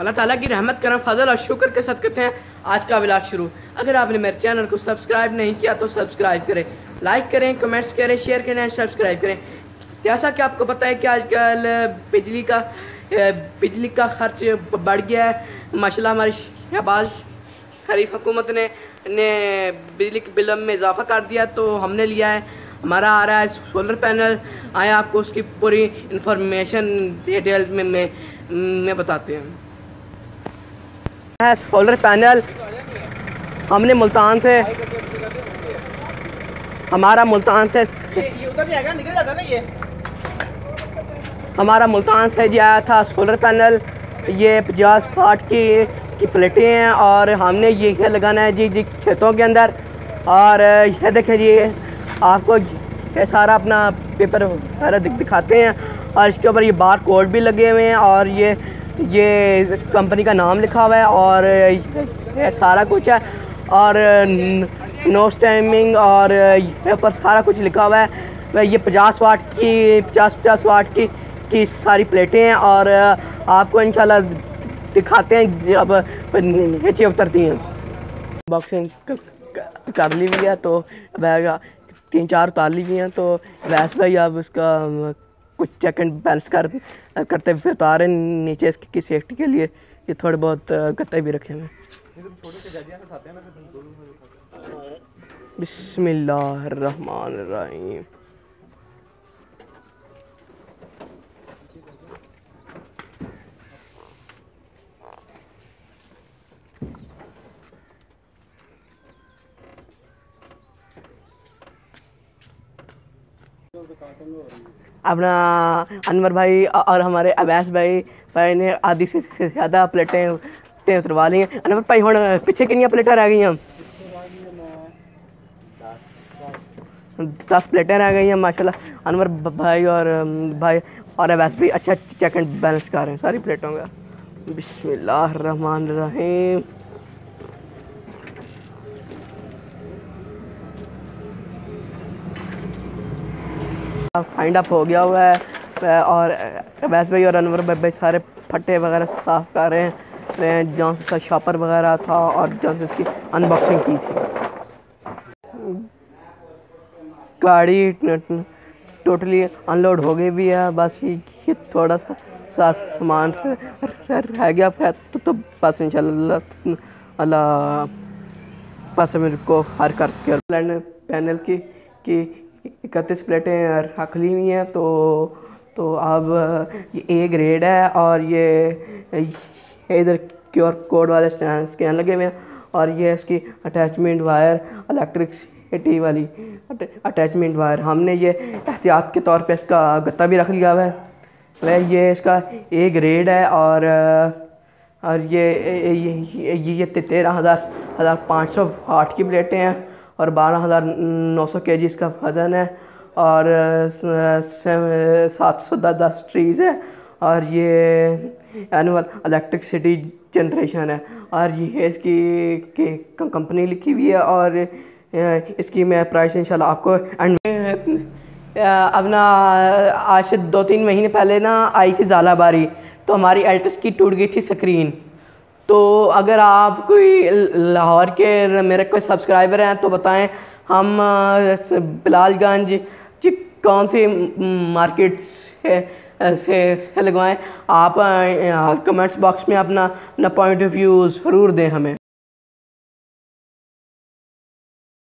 अल्लाह ताला की रहमत करना फजल और शुक्र के साथ करते हैं आज का व्लॉग शुरू। अगर आपने मेरे चैनल को सब्सक्राइब नहीं किया तो सब्सक्राइब करें, लाइक करें, कमेंट्स करें, शेयर करें और सब्सक्राइब करें। जैसा कि आपको पता है कि आजकल बिजली का खर्च बढ़ गया है। माशाल्लाह हमारी शहबाज शरीफ हुकूमत ने बिजली के बिल में इजाफा कर दिया, तो हमने लिया है, हमारा आ रहा है सोलर पैनल। आए आपको उसकी पूरी इंफॉर्मेशन डिटेल में बताते हैं। सोलर पैनल हमने मुल्तान से, हमारा मुल्तान से जी आया था सोलर पैनल। ये 50 वाट की प्लेटें हैं और हमने ये लगाना है जी खेतों के अंदर। और ये देखें जी, आपको ये सारा अपना पेपर सारा दिखाते हैं और इसके ऊपर ये बार कोड भी लगे हुए हैं और ये कंपनी का नाम लिखा हुआ है और ये सारा कुछ है और नो टाइमिंग और ये पर सारा कुछ लिखा हुआ है। ये 50 वाट की सारी प्लेटें हैं और आपको इंशाल्लाह दिखाते हैं जब नीचे उतरती हैं। बॉक्सिंग कर ली हुई है, तो वह 3-4 उतार ली हुई हैं, तो वैस भाई अब उसका कुछ चेक एंड बैलेंस करते हुए उतारे नीचे इसकी सेफ्टी के लिए। ये थोड़े बहुत गत्ते भी रखे हैं। बिस्मिल्लाहिर्रहमानिर्रहीम। अपना अनवर भाई और हमारे अबैस भाई ने आधी से ज़्यादा प्लेटें उतरवा ली हैं। अनवर भाई हूँ पीछे कितनी प्लेटें रह गई हैं? 10 प्लेटें रह गई हैं। माशाल्लाह अनवर भाई और अबैस भी अच्छा चेक एंड बैलेंस कर रहे हैं सारी प्लेटों का। बिस्मिल्लाहिर्रहमानिर्रहीम। फाइंड अप हो गया हुआ है और अबैस भाई और अनवर भाई सारे फट्टे वगैरह साफ़ कर रहे हैं, जहाँ से शॉपर वगैरह था और जहाँ से इसकी अनबॉक्सिंग की थी। गाड़ी टोटली अनलोड हो गई भी है, बस ये थोड़ा सा सामान रह गया है, तो बस इंशाल्लाह अल्लाह पास मेरे को हर कर पैनल की 31 प्लेटें रख ली हुई हैं। तो अब ये A ग्रेड है और ये इधर QR कोड वाले स्कैन लगे हुए हैं और ये इसकी अटैचमेंट वायर, इलेक्ट्रिसिटी वाली अटैचमेंट वायर। हमने ये एहतियात के तौर पे इसका गत्ता भी रख लिया हुआ है। वह ये इसका A ग्रेड है और ये 13,500 वाट की प्लेटें हैं और 12,900 kg इसका वज़न है और 710 ट्रीज़ है और ये एनुअल इलेक्ट्रिसिटी जनरेशन है और ये इसकी कंपनी लिखी हुई है और इसकी मैं प्राइस इंशाल्लाह आपको एंड अपना आज से 2-3 महीने पहले ना आई थी ज़ालाबारी, तो हमारी एल्टस की टूट गई थी स्क्रीन। तो अगर आप कोई लाहौर के मेरे कोई सब्सक्राइबर हैं तो बताएं हम बिलालगंज जी कौन सी मार्केट से लगवाएं। आप कमेंट्स बॉक्स में अपना पॉइंट ऑफ व्यू ज़रूर दें हमें।